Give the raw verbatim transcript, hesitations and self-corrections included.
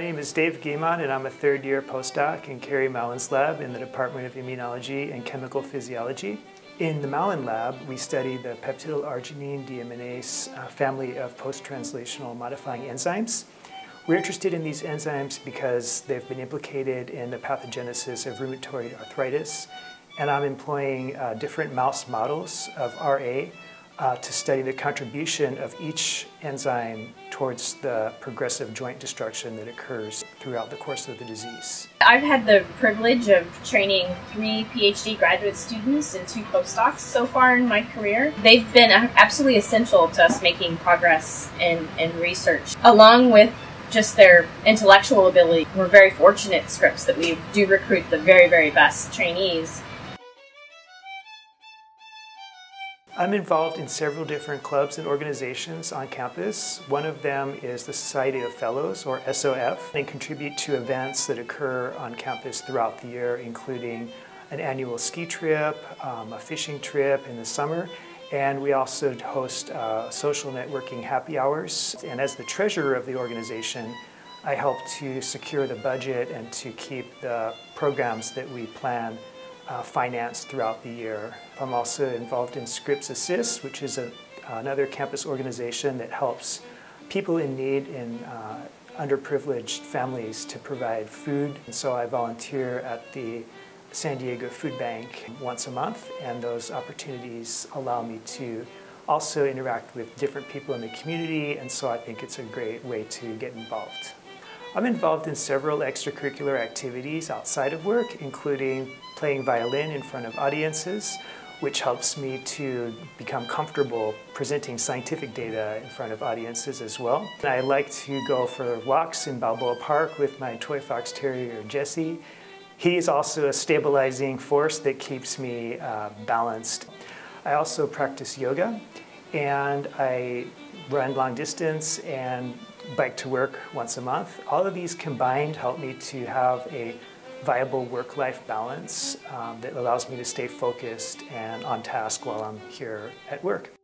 My name is David Guimond, and I'm a third-year postdoc in Carrie Mallin's lab in the Department of Immunology and Chemical Physiology. In the Mallin lab, we study the peptidyl arginine deiminase uh, family of post-translational modifying enzymes. We're interested in these enzymes because they've been implicated in the pathogenesis of rheumatoid arthritis, and I'm employing uh, different mouse models of R A uh, to study the contribution of each enzyme towards the progressive joint destruction that occurs throughout the course of the disease. I've had the privilege of training three PhD graduate students and two postdocs so far in my career. They've been absolutely essential to us making progress in, in research, along with just their intellectual ability. We're very fortunate at Scripps that we do recruit the very, very best trainees. I'm involved in several different clubs and organizations on campus. One of them is the Society of Fellows, or S O F. They contribute to events that occur on campus throughout the year, including an annual ski trip, um, a fishing trip in the summer, and we also host uh, social networking happy hours. And as the treasurer of the organization, I help to secure the budget and to keep the programs that we plan Uh, financed throughout the year. I'm also involved in Scripps Assist, which is a, another campus organization that helps people in need in uh, underprivileged families to provide food. And so I volunteer at the San Diego Food Bank once a month, and those opportunities allow me to also interact with different people in the community, and so I think it's a great way to get involved. I'm involved in several extracurricular activities outside of work, including playing violin in front of audiences, which helps me to become comfortable presenting scientific data in front of audiences as well. And I like to go for walks in Balboa Park with my toy fox terrier, Jesse. He is also a stabilizing force that keeps me uh, balanced. I also practice yoga, and I run long distance and bike to work once a month. All of these combined help me to have a viable work-life balance um, that allows me to stay focused and on task while I'm here at work.